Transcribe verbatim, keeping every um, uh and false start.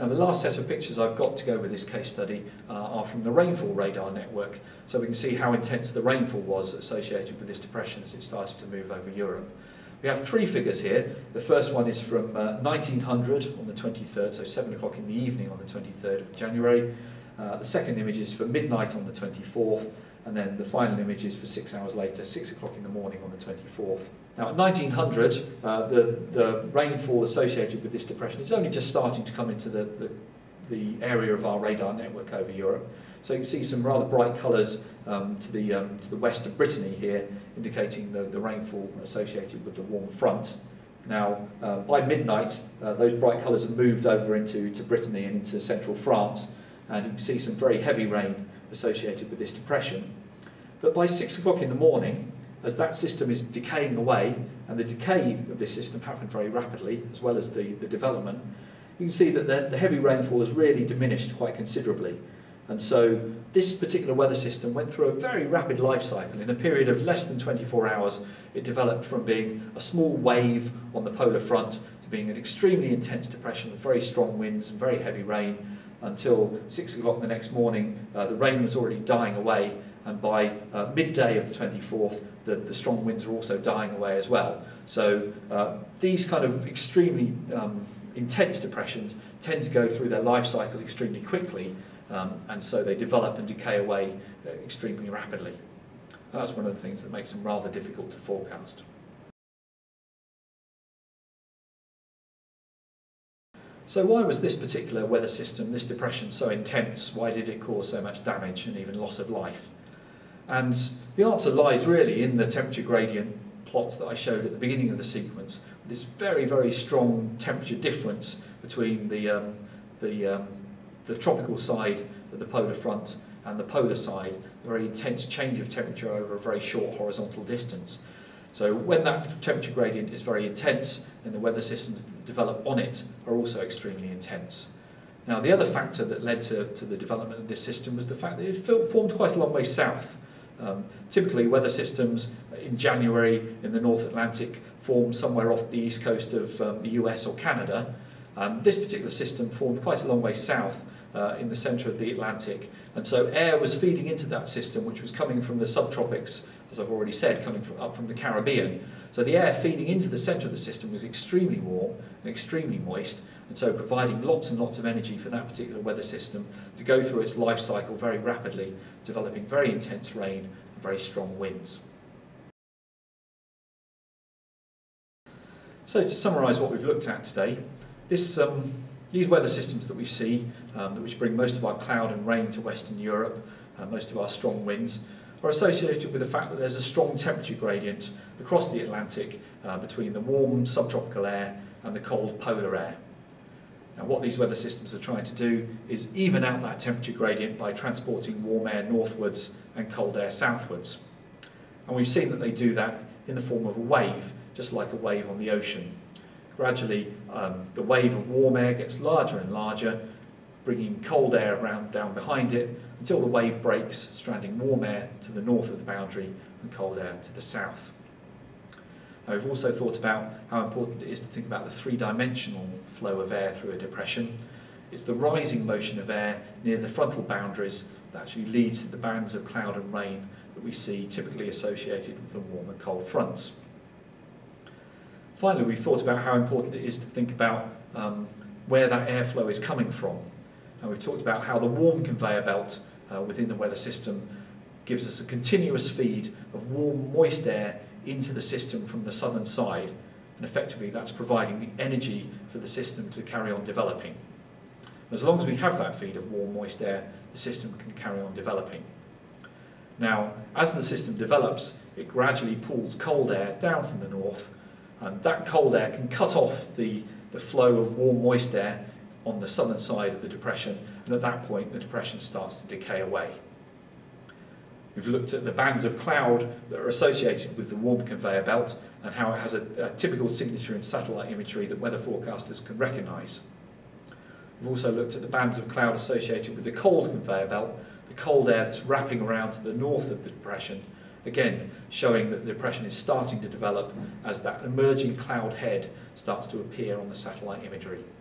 Now the last set of pictures I've got to go with this case study uh, are from the rainfall radar network, so we can see how intense the rainfall was associated with this depression as it started to move over Europe. We have three figures here. The first one is from uh, nineteen hundred on the twenty-third, so seven o'clock in the evening on the twenty-third of January. Uh, the second image is for midnight on the twenty-fourth, and then the final image is for six hours later, six o'clock in the morning on the twenty-fourth. Now at nineteen hundred, uh, the, the rainfall associated with this depression is only just starting to come into the, the, the area of our radar network over Europe. So you can see some rather bright colours um, to, the, um, to the west of Brittany here, indicating the, the rainfall associated with the warm front. Now, uh, by midnight, uh, those bright colours have moved over into to Brittany and into central France, and you can see some very heavy rain associated with this depression. But by six o'clock in the morning, as that system is decaying away, and the decay of this system happened very rapidly, as well as the, the development, you can see that the, the heavy rainfall has really diminished quite considerably. And so this particular weather system went through a very rapid life cycle. In a period of less than twenty-four hours, it developed from being a small wave on the polar front to being an extremely intense depression with very strong winds and very heavy rain, until six o'clock the next morning, uh, the rain was already dying away, and by uh, midday of the twenty-fourth, the, the strong winds were also dying away as well. So uh, these kind of extremely um, intense depressions tend to go through their life cycle extremely quickly, Um, and so they develop and decay away uh, extremely rapidly. That's one of the things that makes them rather difficult to forecast. So why was this particular weather system, this depression, so intense? Why did it cause so much damage and even loss of life? And the answer lies really in the temperature gradient plot that I showed at the beginning of the sequence. This very, very strong temperature difference between the, um, the um, the tropical side of the polar front and the polar side, a very intense change of temperature over a very short horizontal distance. So when that temperature gradient is very intense, then the weather systems that develop on it are also extremely intense. Now the other factor that led to, to the development of this system was the fact that it formed quite a long way south. Um, typically weather systems in January in the North Atlantic form somewhere off the east coast of um, the U S or Canada. Um, this particular system formed quite a long way south uh, in the centre of the Atlantic, and so air was feeding into that system, which was coming from the subtropics, as I've already said, coming from, up from the Caribbean. So the air feeding into the centre of the system was extremely warm and extremely moist, and so providing lots and lots of energy for that particular weather system to go through its life cycle very rapidly, developing very intense rain and very strong winds. So to summarise what we've looked at today, This, um, these weather systems that we see, um, which bring most of our cloud and rain to Western Europe, uh, most of our strong winds, are associated with the fact that there's a strong temperature gradient across the Atlantic uh, between the warm subtropical air and the cold polar air. Now, what these weather systems are trying to do is even out that temperature gradient by transporting warm air northwards and cold air southwards. And we've seen that they do that in the form of a wave, just like a wave on the ocean. Gradually, um, the wave of warm air gets larger and larger, bringing cold air around down behind it, until the wave breaks, stranding warm air to the north of the boundary and cold air to the south. Now, we've also thought about how important it is to think about the three-dimensional flow of air through a depression. It's the rising motion of air near the frontal boundaries that actually leads to the bands of cloud and rain that we see typically associated with the warm and cold fronts. Finally, we've thought about how important it is to think about um, where that airflow is coming from. And we've talked about how the warm conveyor belt uh, within the weather system gives us a continuous feed of warm, moist air into the system from the southern side. And effectively, that's providing the energy for the system to carry on developing. And as long as we have that feed of warm, moist air, the system can carry on developing. Now, as the system develops, it gradually pulls cold air down from the north, and that cold air can cut off the, the flow of warm, moist air on the southern side of the depression, and at that point the depression starts to decay away. We've looked at the bands of cloud that are associated with the warm conveyor belt and how it has a, a typical signature in satellite imagery that weather forecasters can recognise. We've also looked at the bands of cloud associated with the cold conveyor belt, the cold air that's wrapping around to the north of the depression, again, showing that the depression is starting to develop as that emerging cloud head starts to appear on the satellite imagery.